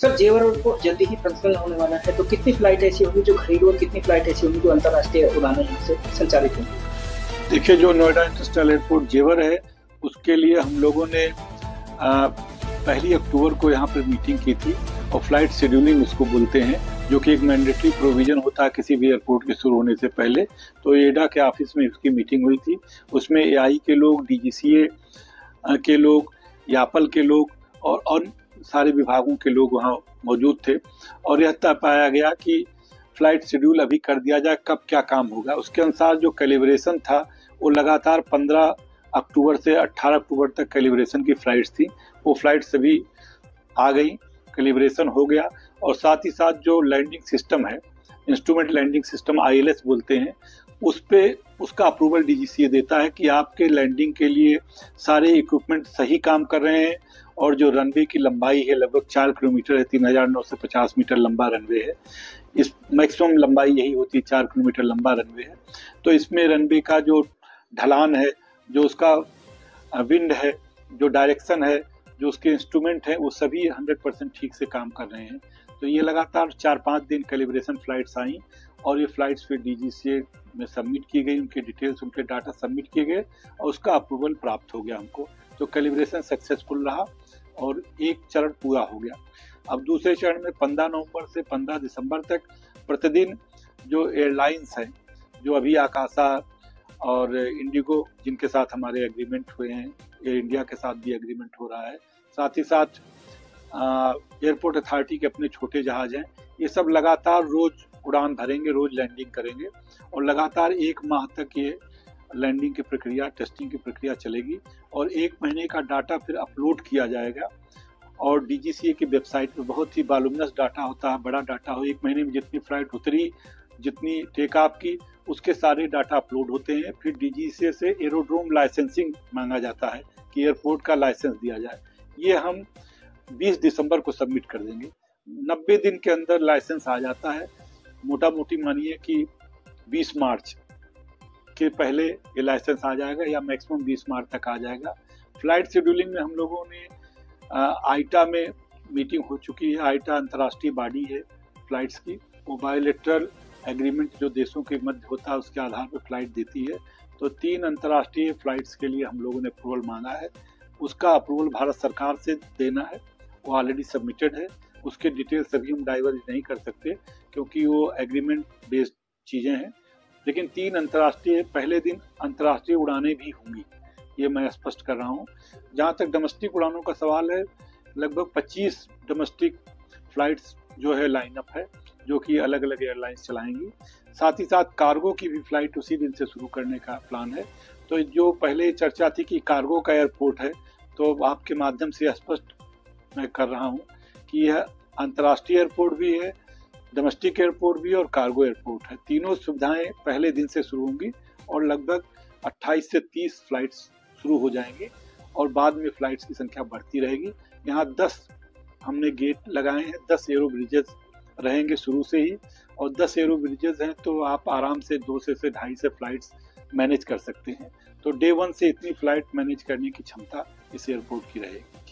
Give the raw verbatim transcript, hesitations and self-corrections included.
Sir, जेवर airport जल्दी ही functional होने वाला है, तो कितनी फ्लाइट ऐसी होंगी जो घरेलू और कितनी फ्लाइट ऐसी होंगी जो अंतर्राष्ट्रीय उड़ानों से संचालित होंगी? देखिए, जो नोएडा इंटरनेशनल एयरपोर्ट जेवर है, उसके लिए हम लोगों ने आ, पहली अक्टूबर को यहाँ पर मीटिंग की थी और फ्लाइट शेड्यूलिंग उसको बोलते हैं, जो कि एक मैंडेटरी प्रोविजन होता है किसी भी एयरपोर्ट के शुरू होने से पहले। तो एडा के ऑफिस में उसकी मीटिंग हुई थी, उसमें एआई के लोग, डीजीसीए के लोग, यापल के लोग और और सारे विभागों के लोग वहाँ मौजूद थे और यह तय पाया गया कि फ्लाइट शेड्यूल अभी कर दिया जाए, कब क्या काम होगा। उसके अनुसार जो कैलिब्रेशन था वो लगातार पंद्रह अक्टूबर से अट्ठारह अक्टूबर तक कैलिब्रेशन की फ्लाइट्स थी, वो फ्लाइट सभी आ गई, कैलिब्रेशन हो गया। और साथ ही साथ जो लैंडिंग सिस्टम है, instrument landing system I L S बोलते हैं, उस पर उसका अप्रूवल डी जी सी ए देता है कि आपके लैंडिंग के लिए सारे इक्विपमेंट सही काम कर रहे हैं। और जो रनवे की लंबाई है लगभग चार किलोमीटर है, तीन हज़ार नौ सौ पचास मीटर लंबा रनवे है, इस मैक्सिमम लंबाई यही होती है, चार किलोमीटर लंबा रनवे है। तो इसमें रनवे का जो ढलान है, जो उसका विंड है, जो डायरेक्शन है, जो उसके इंस्ट्रूमेंट हैं, वो सभी सौ परसेंट ठीक से काम कर रहे हैं। तो ये लगातार चार पाँच दिन कैलिब्रेशन फ्लाइट्स आई और ये फ्लाइट्स फिर डी जी सी ए में सबमिट की गई, उनके डिटेल्स, उनके डाटा सबमिट किए गए और उसका अप्रूवल प्राप्त हो गया हमको। तो कैलिब्रेशन सक्सेसफुल रहा और एक चरण पूरा हो गया। अब दूसरे चरण में पंद्रह नवंबर से पंद्रह दिसंबर तक प्रतिदिन जो एयरलाइंस हैं, जो अभी आकाशा और इंडिगो जिनके साथ हमारे एग्रीमेंट हुए हैं, एयर इंडिया के साथ भी एग्रीमेंट हो रहा है, साथ ही साथ एयरपोर्ट अथॉरिटी के अपने छोटे जहाज हैं, ये सब लगातार रोज़ उड़ान भरेंगे, रोज़ लैंडिंग करेंगे और लगातार एक माह तक ये लैंडिंग की प्रक्रिया, टेस्टिंग की प्रक्रिया चलेगी और एक महीने का डाटा फिर अपलोड किया जाएगा। और डी जी सी ए की वेबसाइट पर बहुत ही वॉल्यूमिनस डाटा होता है, बड़ा डाटा हो, एक महीने में जितनी फ्लाइट उतरी, जितनी टेक ऑफ की, उसके सारे डाटा अपलोड होते हैं। फिर डी जी सी ए से एरोड्रोम लाइसेंसिंग मांगा जाता है कि एयरपोर्ट का लाइसेंस दिया जाए, ये हम बीस दिसंबर को सबमिट कर देंगे। नब्बे दिन के अंदर लाइसेंस आ जाता है, मोटा मोटी मानिए कि बीस मार्च के पहले ये लाइसेंस आ जाएगा या मैक्सिमम बीस मार्च तक आ जाएगा। फ्लाइट शेड्यूलिंग में हम लोगों ने आईटा में मीटिंग हो चुकी है, आईटा अंतर्राष्ट्रीय बॉडी है फ्लाइट्स की, वो बायोलेटरल एग्रीमेंट जो देशों के मध्य होता है उसके आधार पर फ्लाइट देती है। तो तीन अंतर्राष्ट्रीय फ्लाइट्स के लिए हम लोगों ने अप्रूवल मांगा है, उसका अप्रूवल भारत सरकार से देना है, वो ऑलरेडी सबमिटेड है, उसके डिटेल्स अभी हम डाइवर्ज नहीं कर सकते क्योंकि वो एग्रीमेंट बेस्ड चीज़ें हैं। लेकिन तीन अंतर्राष्ट्रीय, पहले दिन अंतर्राष्ट्रीय उड़ानें भी होंगी, ये मैं स्पष्ट कर रहा हूँ। जहाँ तक डोमेस्टिक उड़ानों का सवाल है, लगभग पच्चीस डोमेस्टिक फ्लाइट्स जो है लाइनअप है, जो कि अलग अलग एयरलाइंस चलाएंगी। साथ ही साथ कार्गो की भी फ्लाइट उसी दिन से शुरू करने का प्लान है। तो जो पहले चर्चा थी कि कार्गो का एयरपोर्ट है, तो आपके माध्यम से स्पष्ट मैं कर रहा हूँ कि यह अंतर्राष्ट्रीय एयरपोर्ट भी है, डोमेस्टिक एयरपोर्ट भी है और कार्गो एयरपोर्ट है। तीनों सुविधाएं पहले दिन से शुरू होंगी और लगभग अट्ठाईस से तीस फ्लाइट्स शुरू हो जाएंगी और बाद में फ्लाइट्स की संख्या बढ़ती रहेगी। यहाँ दस हमने गेट लगाए हैं, दस एरो ब्रिजेस रहेंगे शुरू से ही और दस एरो ब्रिजेस हैं, तो आप आराम से दो से से ढाई से फ्लाइट्स मैनेज कर सकते हैं। तो डे वन से इतनी फ्लाइट मैनेज करने की क्षमता इस एयरपोर्ट की रहेगी।